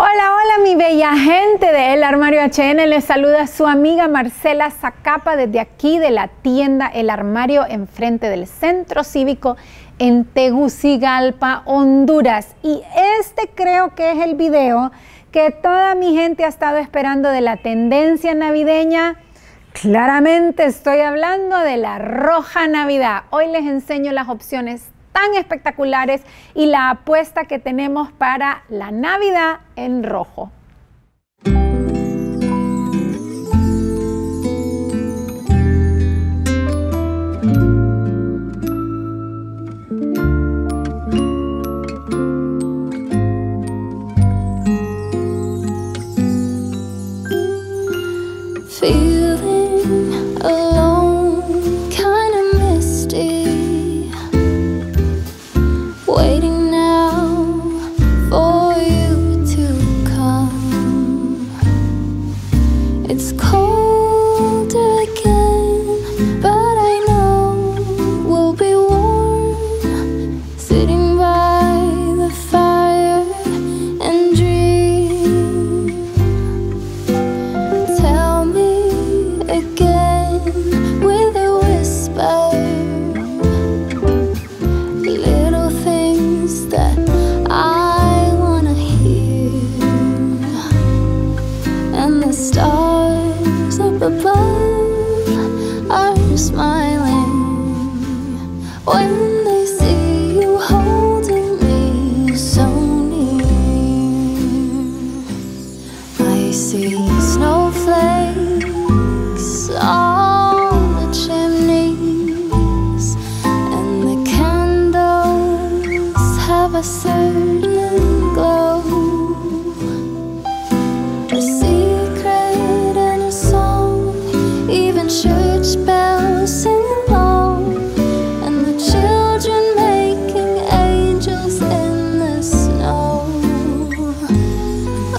Hola, hola mi bella gente de El Armario HN, les saluda su amiga Marcela Zacapa desde aquí de la tienda El Armario enfrente del Centro Cívico en Tegucigalpa, Honduras. Y este creo que es el video que toda mi gente ha estado esperando de la tendencia navideña. Claramente estoy hablando de la Roja Navidad. Hoy les enseño las opciones tan espectaculares y la apuesta que tenemos para la Navidad en rojo. Feeling alone, kind of misty. Waiting now for you to come. It's colder again, but I know we'll be warm, sitting by the fire and dream. Tell me again with a whisper, little things that I wanna hear, and the stars up above are smiling when they see you holding me so near. I see snowflakes on the chimneys, and the candles have a certain glow, a secret in a song, even church bells sing along, and the children making angels in the snow.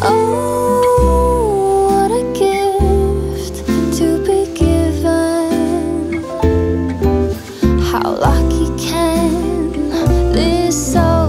Oh, what a gift to be given. How lucky can this song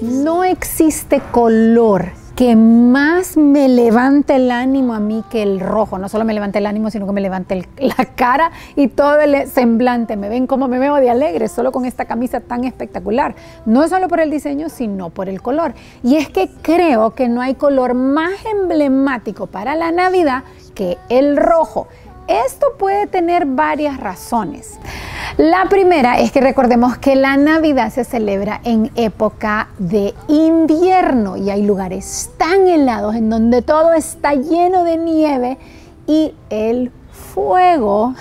No existe color que más me levante el ánimo a mí que el rojo. No solo me levante el ánimo, sino que me levante la cara y todo el semblante. Me ven como me veo de alegre, solo con esta camisa tan espectacular. No solo por el diseño, sino por el color. Y es que creo que no hay color más emblemático para la Navidad que el rojo. Esto puede tener varias razones. La primera es que recordemos que la Navidad se celebra en época de invierno y hay lugares tan helados en donde todo está lleno de nieve y el fuego.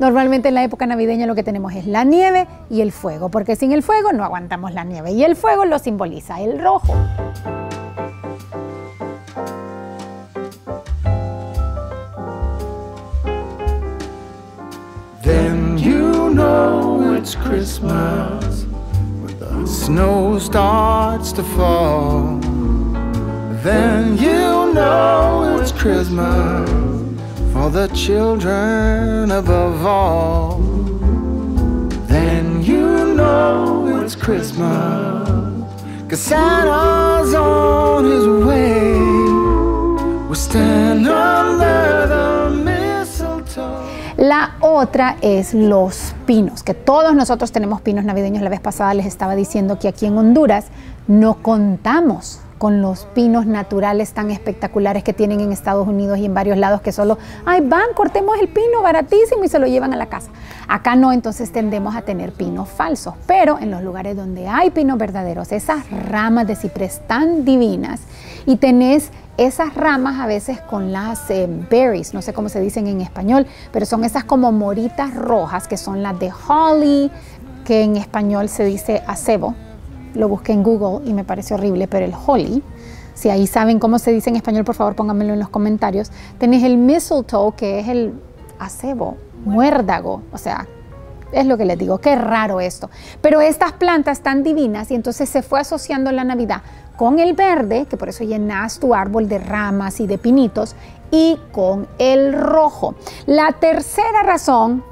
Normalmente en la época navideña lo que tenemos es la nieve y el fuego, porque sin el fuego no aguantamos la nieve y el fuego lo simboliza el rojo. It's Christmas when the snow starts to fall. Then you know it's Christmas for the children above all. Then you know it's Christmas 'cause Santa's on his way. We stand under the mistletoe. La otra es los pinos, que todos nosotros tenemos pinos navideños. La vez pasada les estaba diciendo que aquí en Honduras no contamos con los pinos naturales tan espectaculares que tienen en Estados Unidos y en varios lados, que solo, ay, van, cortemos el pino baratísimo y se lo llevan a la casa. Acá no, entonces tendemos a tener pinos falsos, pero en los lugares donde hay pinos verdaderos, esas ramas de ciprés tan divinas, y tenés esas ramas a veces con las berries, no sé cómo se dicen en español, pero son esas como moritas rojas que son las de holly, que en español se dice acebo. Lo busqué en Google y me pareció horrible, pero el holly, si ahí saben cómo se dice en español, por favor pónganmelo en los comentarios. Tenés el mistletoe, que es el acebo, muérdago, o sea, es lo que les digo, qué raro esto. Pero estas plantas tan divinas, y entonces se fue asociando la Navidad con el verde, que por eso llenas tu árbol de ramas y de pinitos, y con el rojo. La tercera razón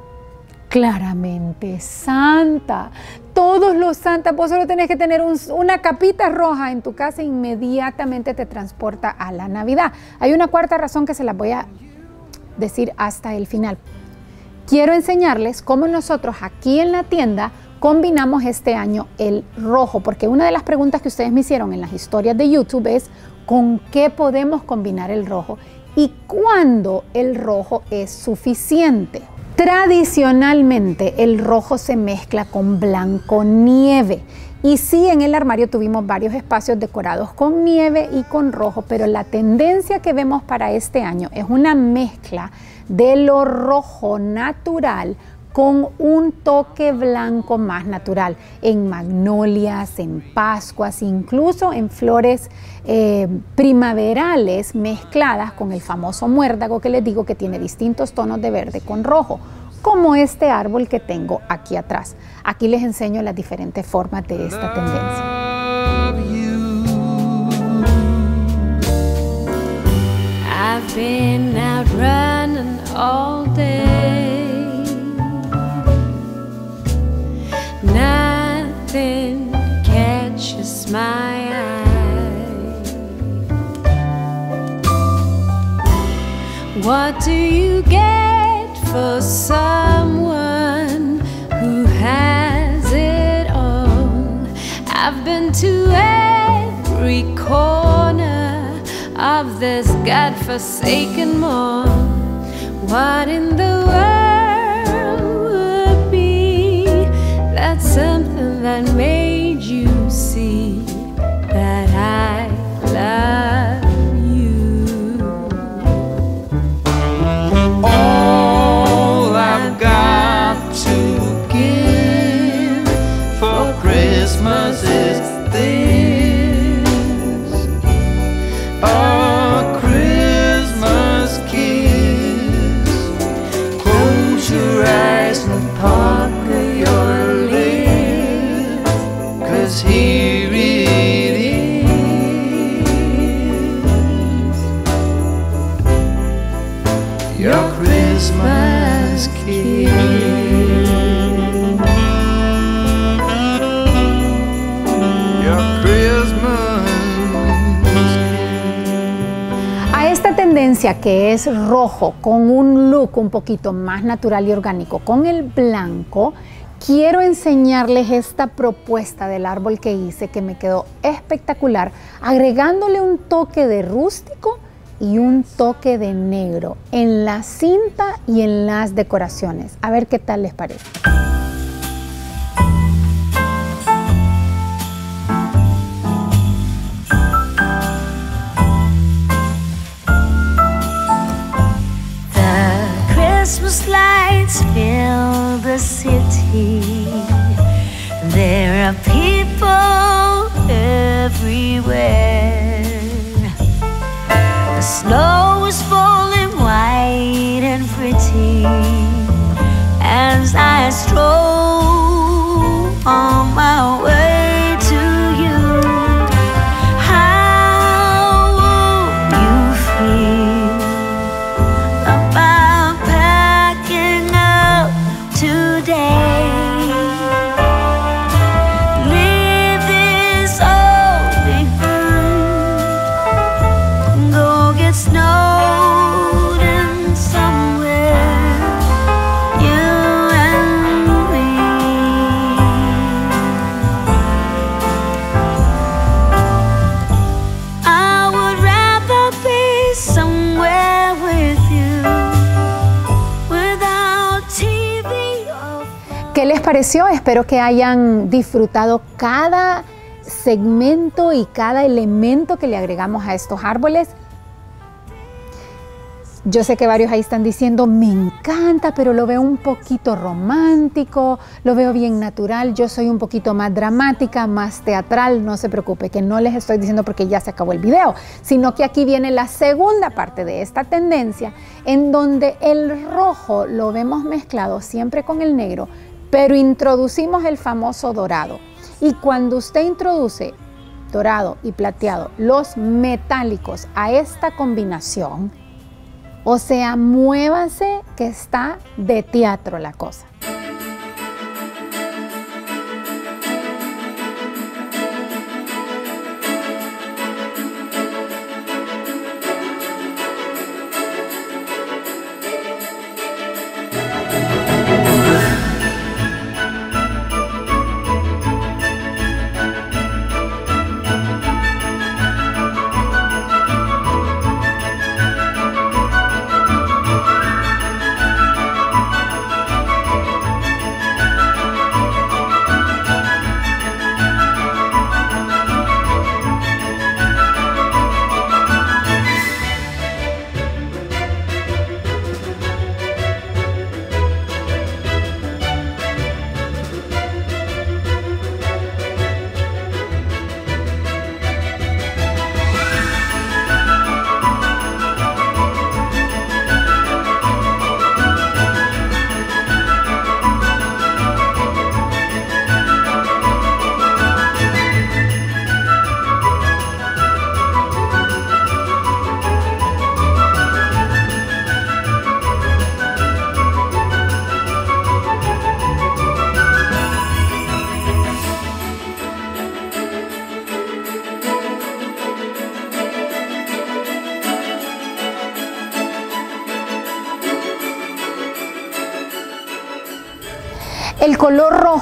claramente santa. Todos los santas, vos solo tenés que tener una capita roja en tu casa, inmediatamente te transporta a la Navidad. Hay una cuarta razón que se las voy a decir hasta el final. Quiero enseñarles cómo nosotros aquí en la tienda combinamos este año el rojo, porque una de las preguntas que ustedes me hicieron en las historias de YouTube es ¿con qué podemos combinar el rojo? ¿Y cuándo el rojo es suficiente? Tradicionalmente el rojo se mezcla con blanco nieve, y sí, en el armario tuvimos varios espacios decorados con nieve y con rojo, pero la tendencia que vemos para este año es una mezcla de lo rojo natural con un toque blanco más natural, en magnolias, en pascuas, incluso en flores primaverales mezcladas con el famoso muérdago que les digo que tiene distintos tonos de verde con rojo, como este árbol que tengo aquí atrás. Aquí les enseño las diferentes formas de esta tendencia. I've been out running all day. Nothing catches my eye. What do you get for someone who has it all? I've been to every corner of this godforsaken mall. What in the world? That's something that made you see that I love you. All I've got to give for Christmas is this, a Christmas kiss. Close your eyes and part your here it is, your Christmas kiss, your Christmas. A esta tendencia que es rojo con un look un poquito más natural y orgánico con el blanco, quiero enseñarles esta propuesta del árbol que hice, que me quedó espectacular, agregándole un toque de rústico y un toque de negro en la cinta y en las decoraciones. A ver qué tal les parece. The Christmas lights fill the city. There are people everywhere. The snow is falling white and pretty as I stroll on my way. Pareció, espero que hayan disfrutado cada segmento y cada elemento que le agregamos a estos árboles. Yo sé que varios ahí están diciendo, me encanta, pero lo veo un poquito romántico, lo veo bien natural, yo soy un poquito más dramática, más teatral. No se preocupe, que no les estoy diciendo porque ya se acabó el video, sino que aquí viene la segunda parte de esta tendencia, en donde el rojo lo vemos mezclado siempre con el negro, pero introducimos el famoso dorado. Y cuando usted introduce dorado y plateado, los metálicos, a esta combinación, o sea, muévanse que está de teatro la cosa.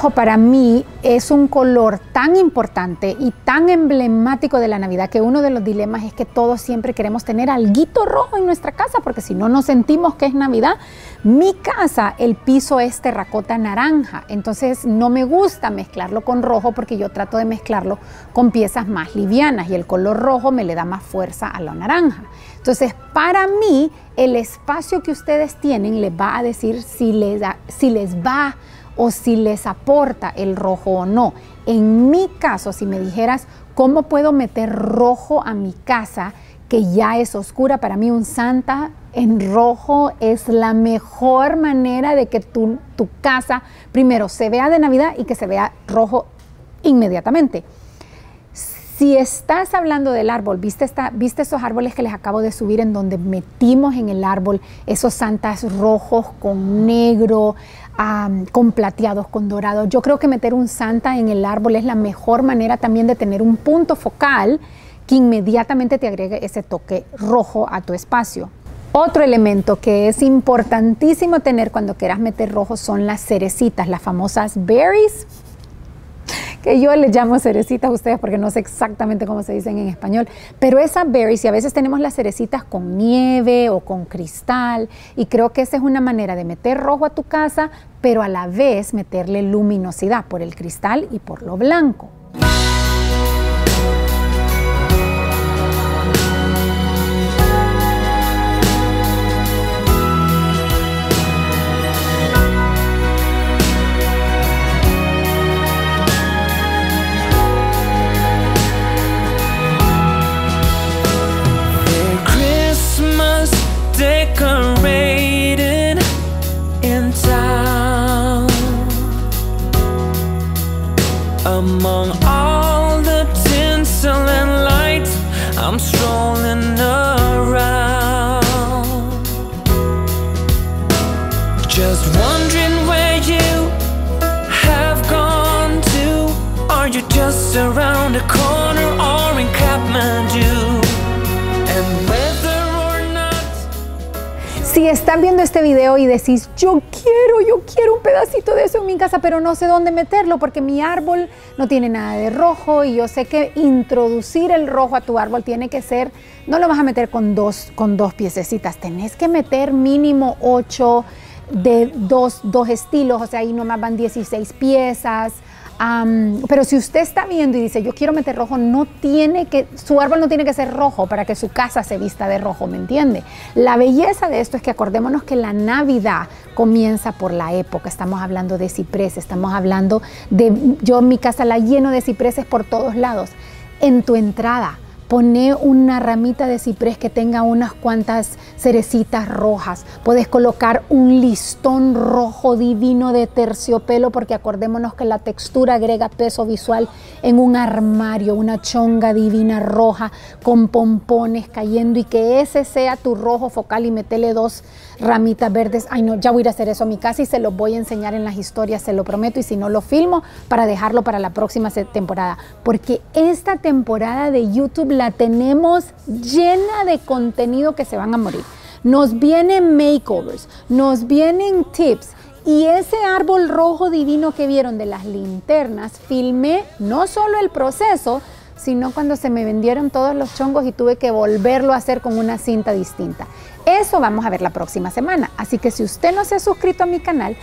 rojo para mí es un color tan importante y tan emblemático de la Navidad que uno de los dilemas es que todos siempre queremos tener alguito rojo en nuestra casa porque si no nos sentimos que es Navidad. Mi casa, el piso es terracota naranja, entonces no me gusta mezclarlo con rojo porque yo trato de mezclarlo con piezas más livianas y el color rojo me le da más fuerza a la naranja. Entonces, para mí, el espacio que ustedes tienen les va a decir si les va o si les aporta el rojo o no. En mi caso, si me dijeras cómo puedo meter rojo a mi casa, que ya es oscura, para mí un Santa en rojo es la mejor manera de que tu casa primero se vea de Navidad y que se vea rojo inmediatamente. Si estás hablando del árbol, ¿viste esos árboles que les acabo de subir en donde metimos en el árbol esos santas rojos con negro, con plateados, con dorados? Yo creo que meter un santa en el árbol es la mejor manera también de tener un punto focal que inmediatamente te agregue ese toque rojo a tu espacio. Otro elemento que es importantísimo tener cuando quieras meter rojo son las cerecitas, las famosas berries, que yo les llamo cerecitas a ustedes porque no sé exactamente cómo se dicen en español, pero esas berries, y a veces tenemos las cerecitas con nieve o con cristal, y creo que esa es una manera de meter rojo a tu casa, pero a la vez meterle luminosidad por el cristal y por lo blanco. Among all the tinsel and lights, I'm strolling around, just wondering where you have gone to. Are you just around the corner or in Kathmandu? And whether or not. Si están viendo este video y decís, yo quiero un pedacito de eso en mi casa, pero no sé dónde meterlo porque mi árbol no tiene nada de rojo y yo sé que introducir el rojo a tu árbol tiene que ser, no lo vas a meter con dos piececitas, tenés que meter mínimo 8 de dos estilos, o sea, ahí nomás van 16 piezas. Pero si usted está viendo y dice, yo quiero meter rojo, su árbol no tiene que ser rojo para que su casa se vista de rojo, ¿me entiende? La belleza de esto es que acordémonos que la Navidad comienza por la época. Estamos hablando de cipreses, estamos hablando de, yo mi casa la lleno de cipreses por todos lados. En tu entrada, poné una ramita de ciprés que tenga unas cuantas cerecitas rojas. Puedes colocar un listón rojo divino de terciopelo porque acordémonos que la textura agrega peso visual en un armario, una chonga divina roja con pompones cayendo y que ese sea tu rojo focal y metele 2 ramitas verdes. Ay no, ya voy a ir a hacer eso a mi casa y se los voy a enseñar en las historias, se lo prometo, y si no lo filmo para dejarlo para la próxima temporada. Porque esta temporada de YouTube la tenemos llena de contenido que se van a morir. Nos vienen makeovers, nos vienen tips, y ese árbol rojo divino que vieron de las linternas, filmé no solo el proceso, sino cuando se me vendieron todos los chongos y tuve que volverlo a hacer con una cinta distinta. Eso vamos a ver la próxima semana, así que si usted no se ha suscrito a mi canal,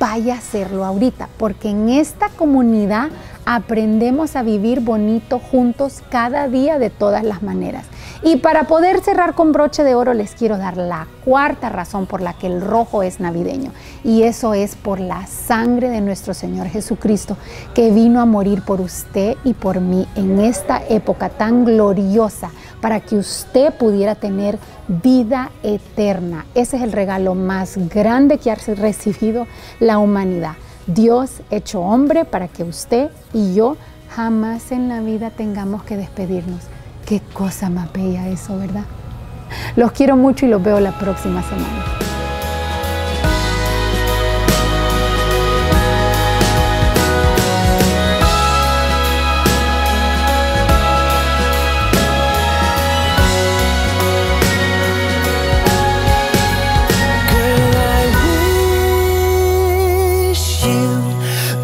vaya a hacerlo ahorita, porque en esta comunidad aprendemos a vivir bonito juntos cada día de todas las maneras. Y para poder cerrar con broche de oro, les quiero dar la cuarta razón por la que el rojo es navideño. Y eso es por la sangre de nuestro Señor Jesucristo, que vino a morir por usted y por mí en esta época tan gloriosa, para que usted pudiera tener vida eterna. Ese es el regalo más grande que ha recibido la humanidad. Dios hecho hombre para que usted y yo jamás en la vida tengamos que despedirnos. Qué cosa más bella eso, ¿verdad? Los quiero mucho y los veo la próxima semana.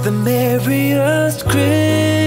The man Carry us, Chris.